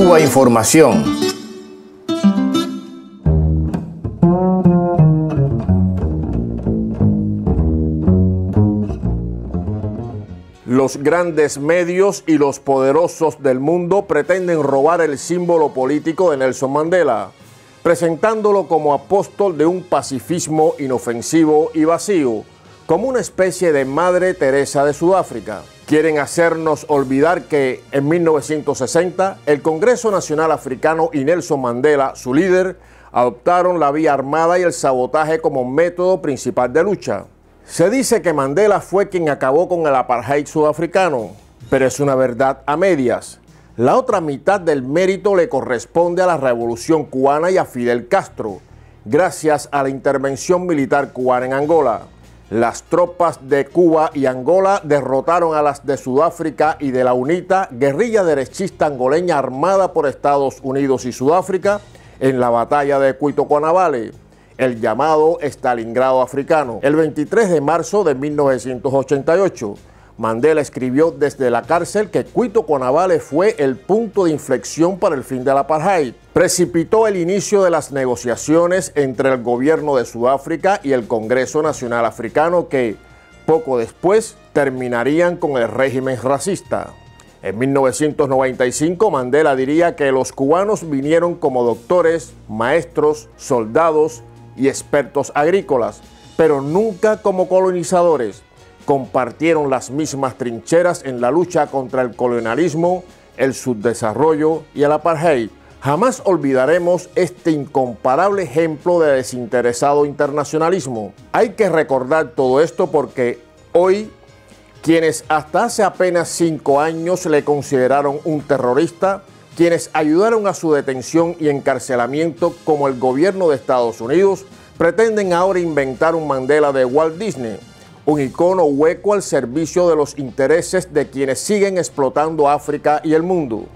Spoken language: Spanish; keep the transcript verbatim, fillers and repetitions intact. Cuba Información. Los grandes medios y los poderosos del mundo pretenden robar el símbolo político de Nelson Mandela, presentándolo como apóstol de un pacifismo inofensivo y vacío, como una especie de Madre Teresa de Sudáfrica. Quieren hacernos olvidar que en mil novecientos sesenta el Congreso Nacional Africano y Nelson Mandela, su líder, adoptaron la vía armada y el sabotaje como método principal de lucha. Se dice que Mandela fue quien acabó con el apartheid sudafricano, pero es una verdad a medias. La otra mitad del mérito le corresponde a la Revolución Cubana y a Fidel Castro, gracias a la intervención militar cubana en Angola. Las tropas de Cuba y Angola derrotaron a las de Sudáfrica y de la UNITA, guerrilla derechista angoleña armada por Estados Unidos y Sudáfrica, en la batalla de Cuito Cuanavale, el llamado Stalingrado africano. El veintitrés de marzo de mil novecientos ochenta y ocho, Mandela escribió desde la cárcel que Cuito Cuanavale fue el punto de inflexión para el fin del apartheid. Precipitó el inicio de las negociaciones entre el gobierno de Sudáfrica y el Congreso Nacional Africano que, poco después, terminarían con el régimen racista. En mil novecientos noventa y cinco, Mandela diría que los cubanos vinieron como doctores, maestros, soldados y expertos agrícolas, pero nunca como colonizadores. Compartieron las mismas trincheras en la lucha contra el colonialismo, el subdesarrollo y el apartheid. Jamás olvidaremos este incomparable ejemplo de desinteresado internacionalismo. Hay que recordar todo esto porque hoy, quienes hasta hace apenas cinco años le consideraron un terrorista, quienes ayudaron a su detención y encarcelamiento como el gobierno de Estados Unidos, pretenden ahora inventar un Mandela de Walt Disney. Un icono hueco al servicio de los intereses de quienes siguen explotando África y el mundo.